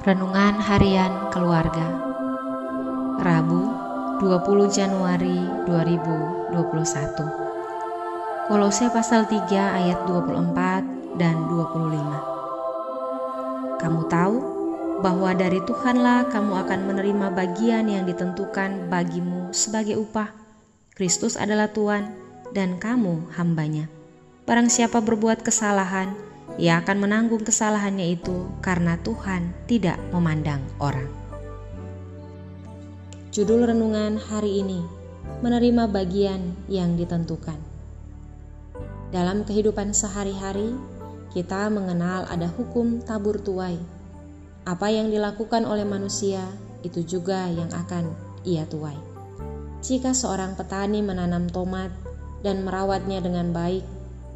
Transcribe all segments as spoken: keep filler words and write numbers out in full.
Renungan Harian Keluarga, Rabu dua puluh Januari dua ribu dua puluh satu. Kolose pasal tiga ayat dua puluh empat dan dua puluh lima. Kamu tahu bahwa dari Tuhanlah kamu akan menerima bagian yang ditentukan bagimu sebagai upah. Kristus adalah Tuhan dan kamu hambanya. Barang siapa berbuat kesalahan, ia akan menanggung kesalahannya itu karena Tuhan tidak memandang orang. Judul renungan hari ini, menerima bagian yang ditentukan. Dalam kehidupan sehari-hari, kita mengenal ada hukum tabur tuai. Apa yang dilakukan oleh manusia, itu juga yang akan ia tuai. Jika seorang petani menanam tomat dan merawatnya dengan baik,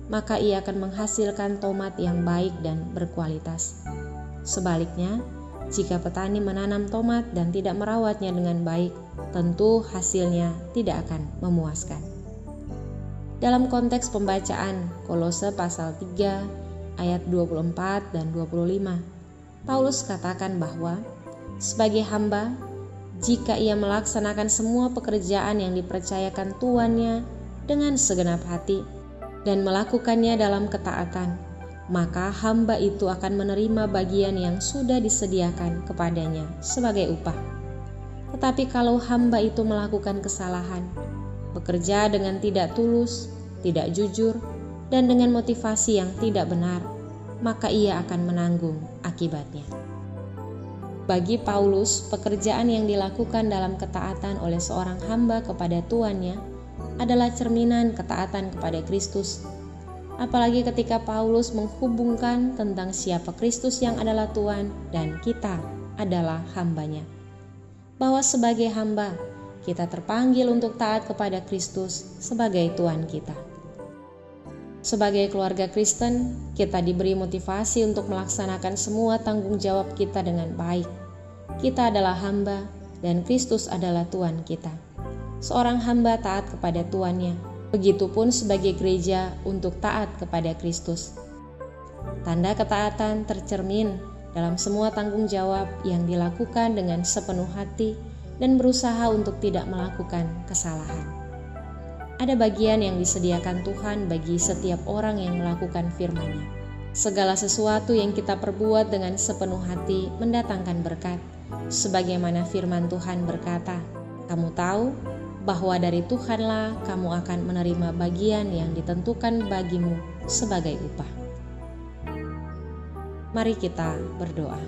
maka ia akan menghasilkan tomat yang baik dan berkualitas. Sebaliknya, jika petani menanam tomat dan tidak merawatnya dengan baik, tentu hasilnya tidak akan memuaskan. Dalam konteks pembacaan Kolose pasal tiga ayat dua puluh empat dan dua puluh lima, Paulus katakan bahwa sebagai hamba, jika ia melaksanakan semua pekerjaan yang dipercayakan tuannya dengan segenap hati, dan melakukannya dalam ketaatan, maka hamba itu akan menerima bagian yang sudah disediakan kepadanya sebagai upah. Tetapi kalau hamba itu melakukan kesalahan, bekerja dengan tidak tulus, tidak jujur, dan dengan motivasi yang tidak benar, maka ia akan menanggung akibatnya. Bagi Paulus, pekerjaan yang dilakukan dalam ketaatan oleh seorang hamba kepada tuannya adalah cerminan ketaatan kepada Kristus. Apalagi ketika Paulus menghubungkan tentang siapa Kristus yang adalah Tuhan dan kita adalah hambanya. Bahwa sebagai hamba, kita terpanggil untuk taat kepada Kristus sebagai Tuhan kita. Sebagai keluarga Kristen, kita diberi motivasi untuk melaksanakan semua tanggung jawab kita dengan baik. Kita adalah hamba dan Kristus adalah Tuhan kita. Seorang hamba taat kepada tuannya, begitupun sebagai gereja untuk taat kepada Kristus. Tanda ketaatan tercermin dalam semua tanggung jawab yang dilakukan dengan sepenuh hati dan berusaha untuk tidak melakukan kesalahan. Ada bagian yang disediakan Tuhan bagi setiap orang yang melakukan firman-Nya. Segala sesuatu yang kita perbuat dengan sepenuh hati mendatangkan berkat, sebagaimana firman Tuhan berkata, "Kamu tahu bahwa dari Tuhanlah kamu akan menerima bagian yang ditentukan bagimu sebagai upah." Mari kita berdoa.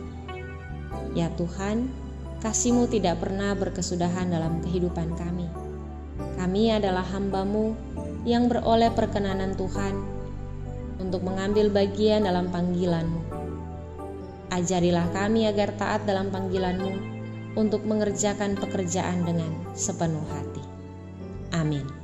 Ya Tuhan, kasih-Mu tidak pernah berkesudahan dalam kehidupan kami. Kami adalah hamba-Mu yang beroleh perkenanan Tuhan untuk mengambil bagian dalam panggilan-Mu. Ajarilah kami agar taat dalam panggilan-Mu untuk mengerjakan pekerjaan dengan sepenuh hati. Amin.